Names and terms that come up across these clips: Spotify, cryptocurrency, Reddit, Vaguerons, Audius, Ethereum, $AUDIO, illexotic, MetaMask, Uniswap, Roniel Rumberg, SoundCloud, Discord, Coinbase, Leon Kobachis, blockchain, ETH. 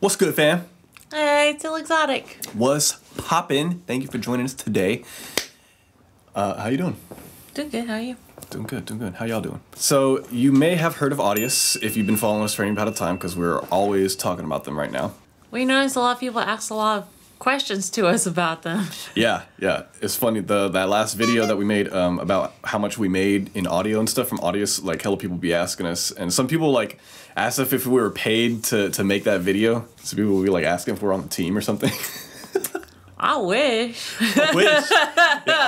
What's good, fam? Hey, it's illexotic. What's poppin'? Thank you for joining us today. How you doing? Doing good. How are you? Doing good. Doing good. How y'all doing? So you may have heard of Audius if you've been following us for any amount of time, because we're always talking about them right now. We noticed a lot of people asked a lot of questions to us about them. Yeah. It's funny, that last video that we made about how much we made in audio and stuff from Audius, like hella people be asking us, and some people like asked if we were paid to make that video. So people would be like asking if we're on the team or something. I wish. Yeah,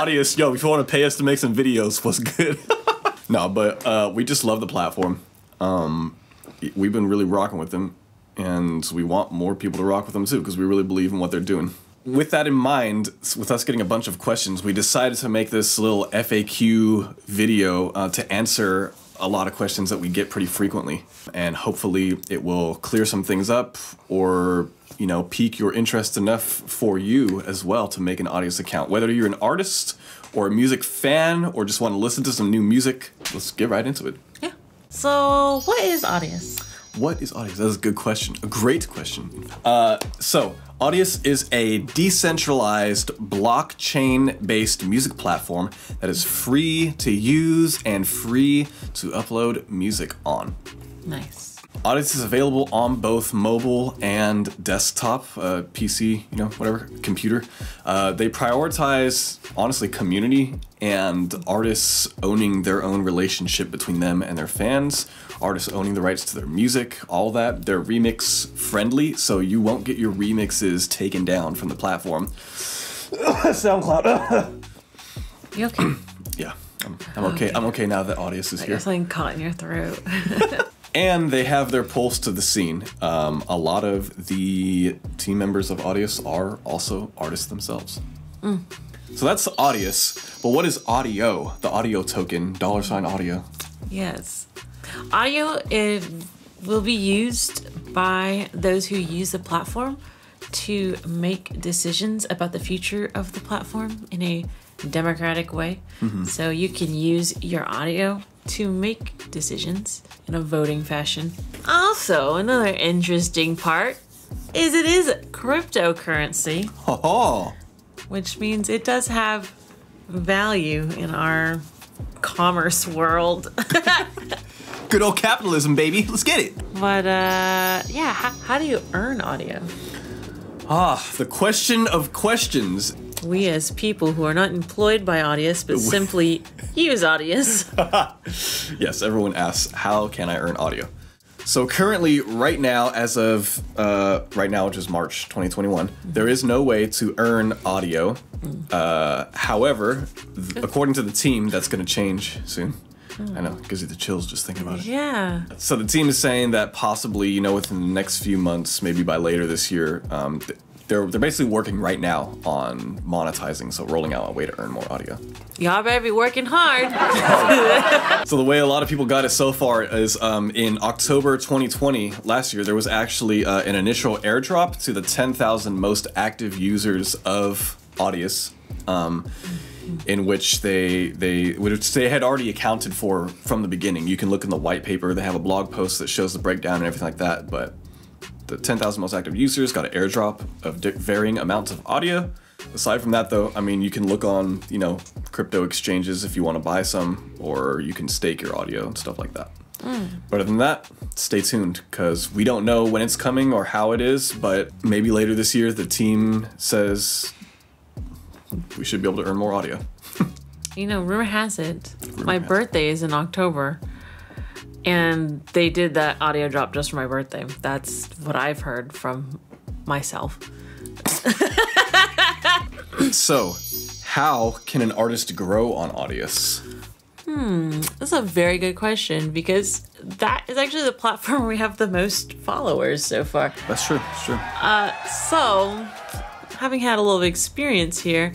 Audius, yo, if you want to pay us to make some videos, what's good? No, but we just love the platform. We've been really rocking with them. And we want more people to rock with them too, because we really believe in what they're doing. With that in mind, with us getting a bunch of questions, we decided to make this little FAQ video to answer a lot of questions that we get pretty frequently. And hopefully it will clear some things up, or, you know, pique your interest enough for you as well to make an Audius account. Whether you're an artist or a music fan or just want to listen to some new music, let's get right into it. Yeah. So what is Audius? What is Audius? That's a good question. A great question. So Audius is a decentralized blockchain-based music platform that is free to use and free to upload music on. Nice. Audius is available on both mobile and desktop, PC, you know, whatever, computer. They prioritize, honestly, community and artists owning their own relationship between them and their fans, artists owning the rights to their music, all that. They're remix friendly, so you won't get your remixes taken down from the platform. SoundCloud. You okay? Yeah, I'm okay. I'm okay now that Audius is here. There's something caught in your throat. And they have their pulse to the scene. A lot of the team members of Audius are also artists themselves. Mm. So that's Audius. But what is audio? The audio token, $audio. Yes. Audio will be used by those who use the platform to make decisions about the future of the platform in a democratic way. Mm-hmm. So you can use your audio to make decisions in a voting fashion. Also, another interesting part is it is cryptocurrency, which means it does have value in our commerce world. Good old capitalism, baby. Let's get it. But yeah, how do you earn audio? The question of questions. We as people who are not employed by Audius, but simply use Audius. Yes, everyone asks, how can I earn audio? So currently, right now, as of right now, which is March 2021, there is no way to earn audio. However, according to the team, that's going to change soon. I know, it gives you the chills just thinking about it. Yeah. So the team is saying that possibly, you know, within the next few months, maybe by later this year, they're basically working right now on monetizing, so rolling out a way to earn more audio. Y'all better be working hard. So the way a lot of people got it so far is in October 2020, last year, there was actually an initial airdrop to the 10,000 most active users of Audius, in which they had already accounted for from the beginning. You can look in the white paper. They have a blog post that shows the breakdown and everything like that, but the 10,000 most active users got an airdrop of varying amounts of audio. Aside from that, though, I mean, you can look on, you know, crypto exchanges if you want to buy some, or you can stake your audio and stuff like that. But other than that, stay tuned, because we don't know when it's coming or how it is, but maybe later this year, the team says we should be able to earn more audio. You know, rumor has it, my birthday is in October. And they did that audio drop just for my birthday. That's what I've heard from myself. So, how can an artist grow on Audius? That's a very good question, because that is actually the platform where we have the most followers so far. That's true, that's true. So, having had a little experience here,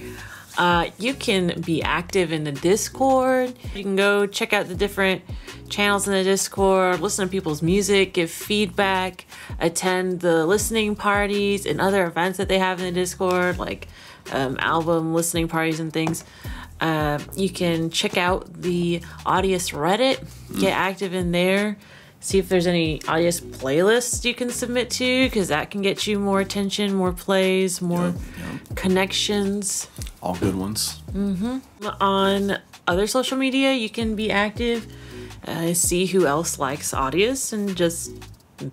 you can be active in the Discord. You can go check out the different channels in the Discord, listen to people's music, give feedback, attend the listening parties and other events that they have in the Discord, like album listening parties and things. You can check out the Audius Reddit, get active in there, see if there's any Audius playlists you can submit to, because that can get you more attention, more plays, more connections. All good ones. On other social media, you can be active, see who else likes Audius and just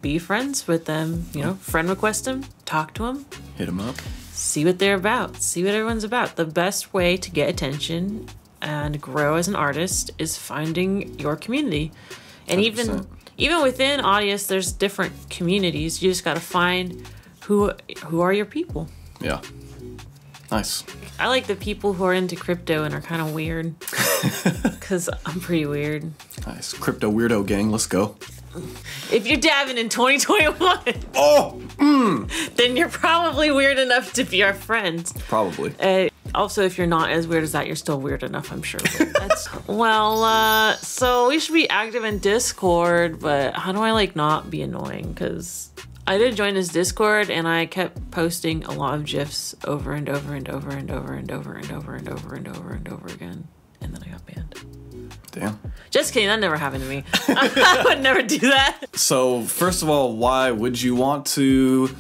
be friends with them. You know, friend request them, talk to them. Hit them up. See what they're about. See what everyone's about. The best way to get attention and grow as an artist is finding your community. And 100%. even within Audius, there's different communities. You just got to find who are your people. Yeah. Nice. I like the people who are into crypto and are kind of weird, because I'm pretty weird. Nice. Crypto weirdo gang. Let's go. If you're dabbing in 2021, then you're probably weird enough to be our friend. Probably. Also, if you're not as weird as that, you're still weird enough, I'm sure. That's, well, so we should be active in Discord, but how do I like not be annoying? Because I did join this Discord and I kept posting a lot of GIFs over and over and over and over and over and over and over and over and over again. And then I got banned. Damn. Just kidding, that never happened to me. I would never do that. So first of all, why would you want to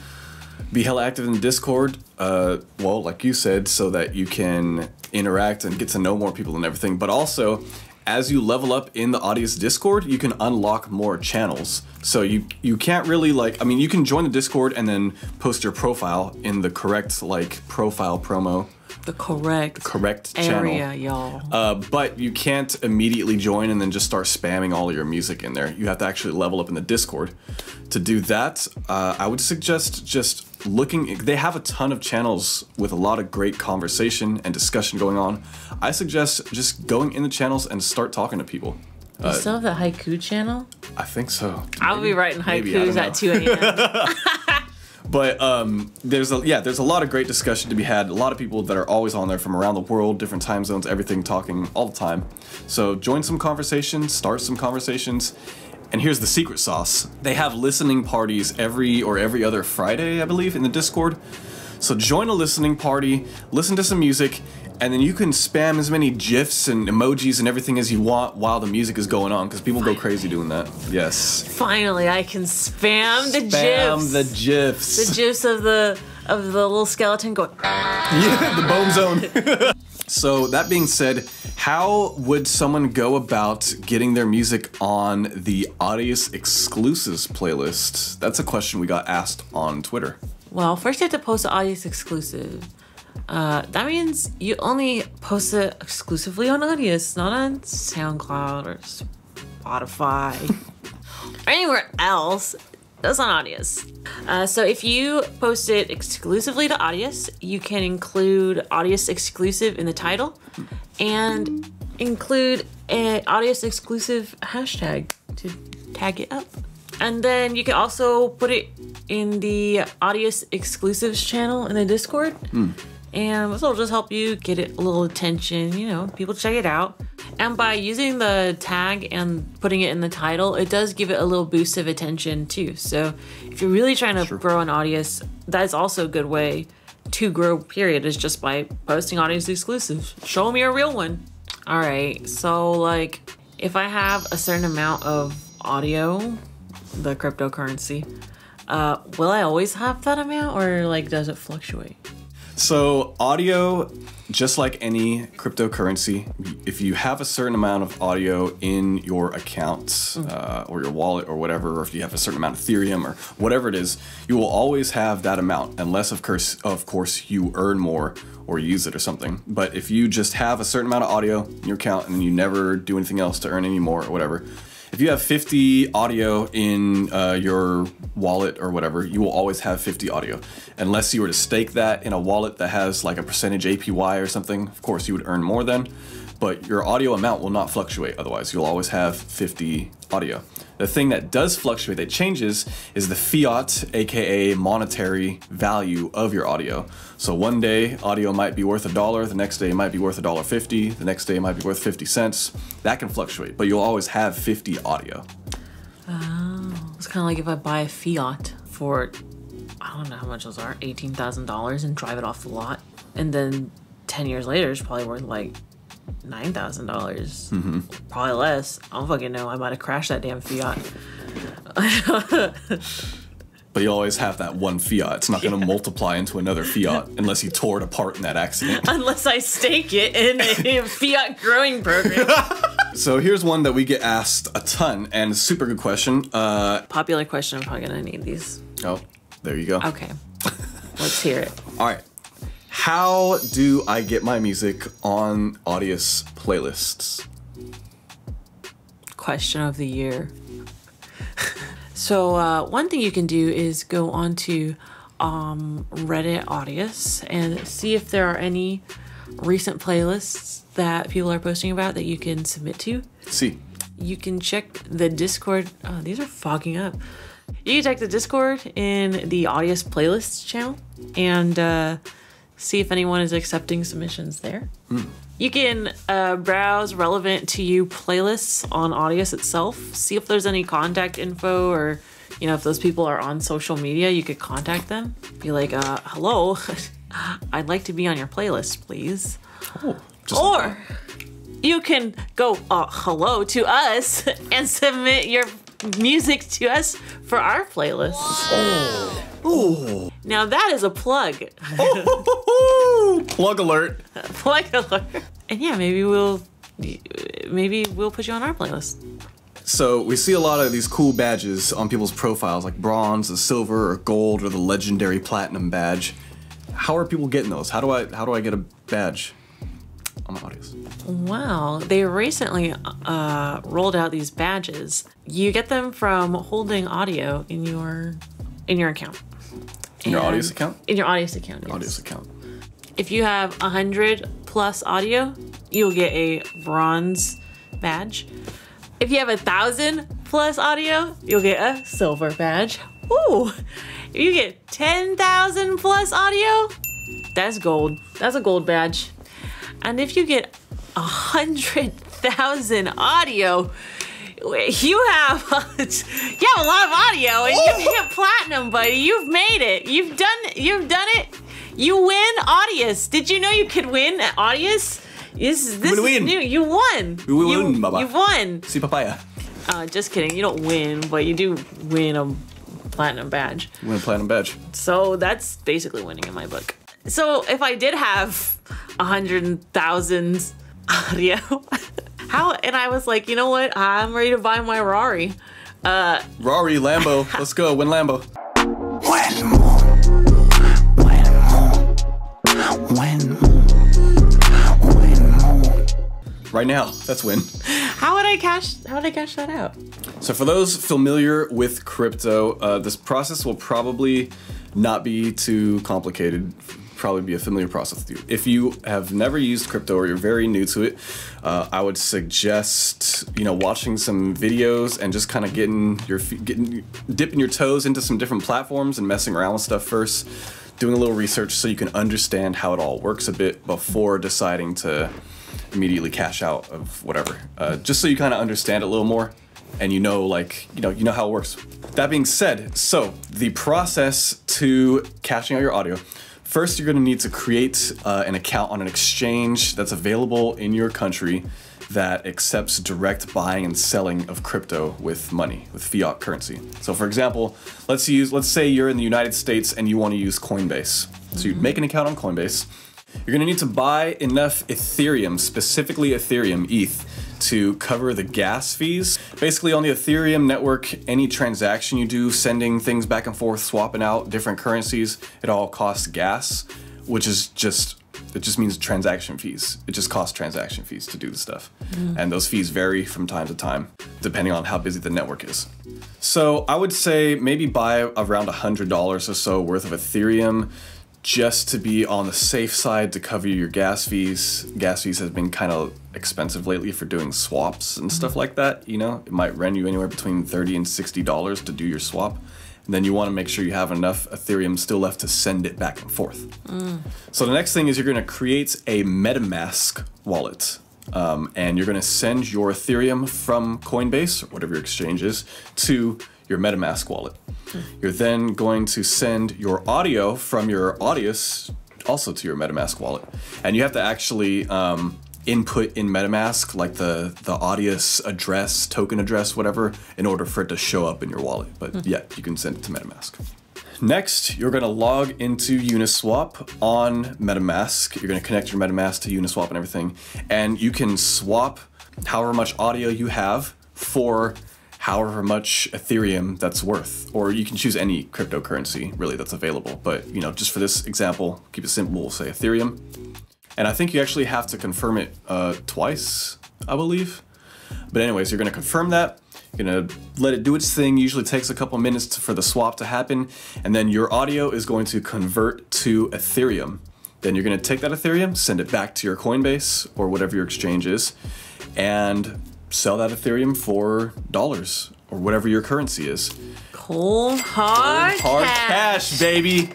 be hella active in Discord? Well, like you said, so that you can interact and get to know more people and everything. But also, as you level up in the Audius Discord, you can unlock more channels. So you can't really, like, I mean, you can join the Discord and then post your profile in the correct, like, profile promo. The correct area, y'all. But you can't immediately join and then just start spamming all of your music in there. You have to actually level up in the Discord. To do that, I would suggest just looking. They have a ton of channels with a lot of great conversation and discussion going on. I suggest just going in the channels and start talking to people. You still have the haiku channel? I think so. I'll be writing haikus at 2 a.m. But there's a lot of great discussion to be had. A lot of people that are always on there from around the world, different time zones, everything, talking all the time. So join some conversations, start some conversations. And here's the secret sauce. They have listening parties every other Friday, I believe, in the Discord. So join a listening party, listen to some music, and then you can spam as many GIFs and emojis and everything as you want while the music is going on, because people go crazy doing that. Yes. Finally, I can spam the GIFs. Spam the GIFs. The GIFs of the little skeleton going. Yeah, the bone zone. So that being said, how would someone go about getting their music on the Audius Exclusives playlist? That's a question we got asked on Twitter. Well, first you have to post an Audius Exclusive. That means you only post it exclusively on Audius, not on SoundCloud or Spotify or anywhere else that's on Audius. So if you post it exclusively to Audius, you can include Audius Exclusive in the title and include an Audius Exclusive hashtag to tag it up. And then you can also put it in the Audius Exclusives channel in the Discord. And this will just help you get it a little attention, you know, people check it out. And by using the tag and putting it in the title, it does give it a little boost of attention too. So if you're really trying to grow an Audius, that's also a good way to grow, period, is just by posting Audius Exclusives. Show me a real one. All right, so like if I have a certain amount of audio, the cryptocurrency, will I always have that amount, or like does it fluctuate? So audio, just like any cryptocurrency, if you have a certain amount of audio in your account or your wallet or whatever, or if you have a certain amount of Ethereum or whatever it is, you will always have that amount, unless of course you earn more or use it or something. But if you just have a certain amount of audio in your account and you never do anything else to earn any more or whatever, if you have 50 audio in your wallet or whatever, you will always have 50 audio. Unless you were to stake that in a wallet that has like a percentage APY or something, of course you would earn more then, but your audio amount will not fluctuate otherwise. You'll always have 50 audio. The thing that does fluctuate, that changes, is the fiat, AKA monetary value of your audio. So one day audio might be worth $1, the next day it might be worth $1.50, the next day it might be worth 50 cents. That can fluctuate, but you'll always have 50 audio. Oh, it's kind of like if I buy a fiat for, I don't know how much those are, $18,000 and drive it off the lot. And then 10 years later, it's probably worth like $9,000, probably less. I don't fucking know. I might have crashed that damn fiat. But you always have that one fiat. It's not going to multiply into another fiat unless you tore it apart in that accident. Unless I stake it in a fiat growing program. So here's one that we get asked a ton, and it's a super good question. Popular question. I'm probably going to need these. Oh, there you go. Okay. Let's hear it. All right. How do I get my music on Audius playlists? Question of the year. So one thing you can do is go onto Reddit Audius and see if there are any recent playlists that people are posting about that you can submit to. See. You can check the Discord. Oh, these are fogging up. You can check the Discord in the Audius playlists channel and see if anyone is accepting submissions there. Mm. You can browse relevant to you playlists on Audius itself. See if there's any contact info, or, you know, if those people are on social media, you could contact them. Be like, hello, I'd like to be on your playlist, please. Oh, or you can go, hello to us and submit your music to us for our playlists. Oh. Ooh. Now that is a plug. Plug alert. Plug alert. And yeah, maybe we'll put you on our playlist. So we see a lot of these cool badges on people's profiles, like bronze or silver or gold or the legendary platinum badge. How are people getting those? How do I get a badge on my Audius? Wow, they recently rolled out these badges. You get them from holding audio in your account. In your Audius account? In your Audius account, yes. Audius account. If you have 100 plus audio, you'll get a bronze badge. If you have 1,000 plus audio, you'll get a silver badge. Ooh! If you get 10,000 plus audio, that's gold. That's a gold badge. And if you get 100,000 audio, you have a lot of audio, and you hit platinum, buddy. You've made it. You've done it. You win Audius. Did you know you could win at Audius? This is new. You won. You win, Baba. You won. See papaya. Just kidding. You don't win, but you do win a platinum badge. You win a platinum badge. So that's basically winning in my book. So if I did have 100,000 audio. And I was like, you know what? I'm ready to buy my Rari. Rari, Lambo. Let's go. Win Lambo. Right now, that's win. How would I cash that out? So for those familiar with crypto, this process will probably not be too complicated. Probably be a familiar process to you. If you have never used crypto or you're very new to it, I would suggest, you know, watching some videos and just kind of dipping your toes into some different platforms and messing around with stuff first, doing a little research so you can understand how it all works a bit before deciding to immediately cash out of whatever. Just so you kind of understand it a little more and you know how it works. That being said, so the process to cashing out your audio. First, you're gonna need to create an account on an exchange that's available in your country that accepts direct buying and selling of crypto with money, with fiat currency. So for example, let's say you're in the United States and you wanna use Coinbase. So you'd make an account on Coinbase. You're gonna need to buy enough Ethereum, specifically Ethereum, ETH, to cover the gas fees. Basically on the Ethereum network, any transaction you do, sending things back and forth, swapping out different currencies, it all costs gas, which is just, it just means transaction fees. It just costs transaction fees to do the stuff. Mm. And those fees vary from time to time, depending on how busy the network is. So I would say maybe buy around $100 or so worth of Ethereum, just to be on the safe side to cover your gas fees. Gas fees have been kind of expensive lately for doing swaps and stuff like that. You know, it might run you anywhere between $30 and $60 to do your swap. And then you want to make sure you have enough Ethereum still left to send it back and forth. Mm. So the next thing is you're going to create a MetaMask wallet. And you're going to send your Ethereum from Coinbase, or whatever your exchange is, to your MetaMask wallet. You're then going to send your audio from your Audius also to your MetaMask wallet. And you have to actually input in MetaMask, like the Audius address, token address, whatever, in order for it to show up in your wallet. But yeah, you can send it to MetaMask. Next, you're gonna log into Uniswap on MetaMask. You're gonna connect your MetaMask to Uniswap and everything. And you can swap however much audio you have for however much Ethereum that's worth, or you can choose any cryptocurrency really that's available. But you know, just for this example, keep it simple, we'll say Ethereum. And I think you actually have to confirm it twice, I believe. But anyways, you're gonna confirm that, you're gonna let it do its thing. Usually takes a couple minutes for the swap to happen. And then your audio is going to convert to Ethereum. Then you're gonna take that Ethereum, send it back to your Coinbase or whatever your exchange is, and sell that Ethereum for dollars or whatever your currency is. Cold hard cash, baby.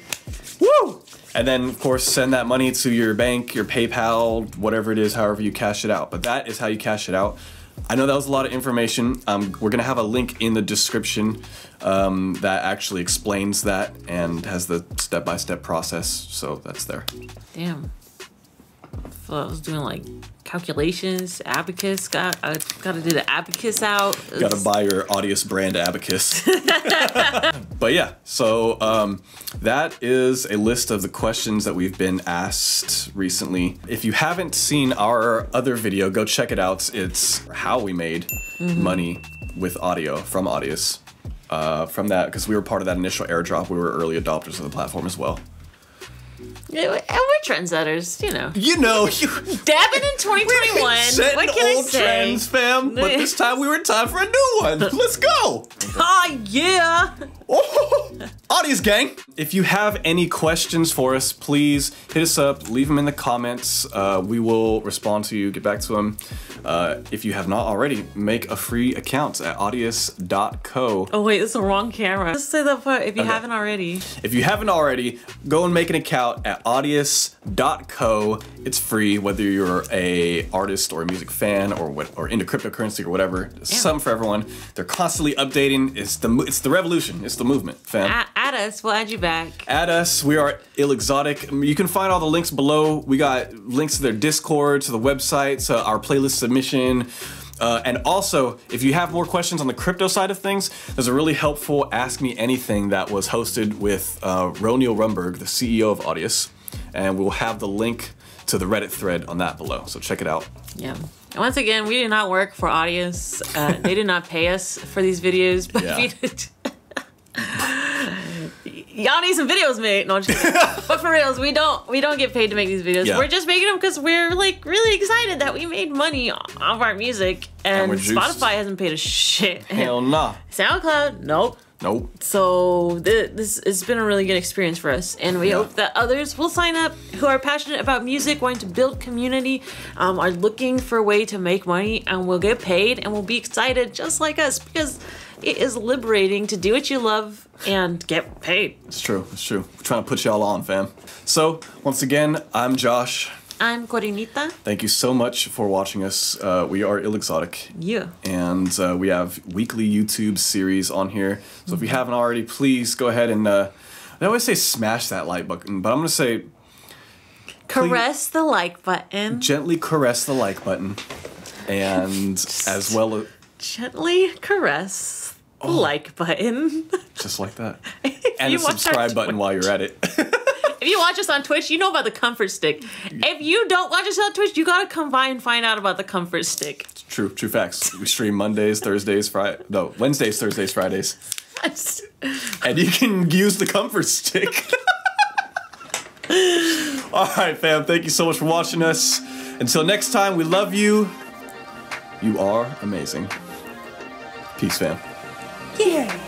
Woo! And then of course, send that money to your bank, your PayPal, whatever it is, however you cash it out. But that is how you cash it out. I know that was a lot of information. We're gonna have a link in the description that actually explains that and has the step-by-step process. So that's there. Damn. I was doing like calculations, abacus. Gotta do the abacus out. Gotta buy your Audius brand abacus. But yeah, so that is a list of the questions that we've been asked recently. If you haven't seen our other video, go check it out. It's how we made money with audio from Audius. From that, because we were part of that initial airdrop. We were early adopters of the platform as well. And we're trendsetters, you know. You know, you dabbing in 2021. What can old I say? Trends, fam. But this time we were in time for a new one. Let's go. Oh yeah. Oh, Audius gang. If you have any questions for us, please hit us up. Leave them in the comments. We will respond to you. Get back to them. If you have not already, make a free account at audius.co. Oh wait, it's the wrong camera. Let's say that part. If you haven't already. If you haven't already, go and make an account at audius.co. It's free, whether you're an artist or a music fan or into cryptocurrency or whatever. Yeah. Some for everyone. They're constantly updating. It's the revolution. It's the movement, fam. Add us. We'll add you back. Add us. We are illexotic. You can find all the links below. We got links to their Discord, to the website, to our playlist submission. And also, if you have more questions on the crypto side of things, there's a really helpful Ask Me Anything that was hosted with Roniel Rumberg, the CEO of Audius. And we'll have the link to the Reddit thread on that below. So check it out. Yeah. And once again, we did not work for Audius. They did not pay us for these videos. But yeah. We did. Y'all need some videos made. No, I'm just kidding. But for reals, we don't get paid to make these videos. Yeah. We're just making them because we're like really excited that we made money off our music, and Spotify hasn't paid a shit. Hell nah. SoundCloud, nope. Nope. So this it's been a really good experience for us, and we hope that others will sign up who are passionate about music, wanting to build community, are looking for a way to make money, and will get paid and will be excited just like us, because it is liberating to do what you love and get paid. It's true. It's true. We're trying to put y'all on, fam. So once again, I'm Josh. I'm Corinita. Thank you so much for watching us. We are illexotic. Yeah. And we have weekly YouTube series on here. So if you haven't already, please go ahead and, I always say smash that like button, but I'm going to say... Caress the like button. Gently caress the like button. And as well as... Gently caress the like button. Just like that. And the subscribe button while you're at it. If you watch us on Twitch, you know about the comfort stick. If you don't watch us on Twitch, you gotta come by and find out about the comfort stick. It's true, true facts. We stream Mondays, Thursdays, Wednesdays, Thursdays, Fridays. And you can use the comfort stick. All right, fam. Thank you so much for watching us. Until next time, we love you. You are amazing. Peace, fam. Yeah.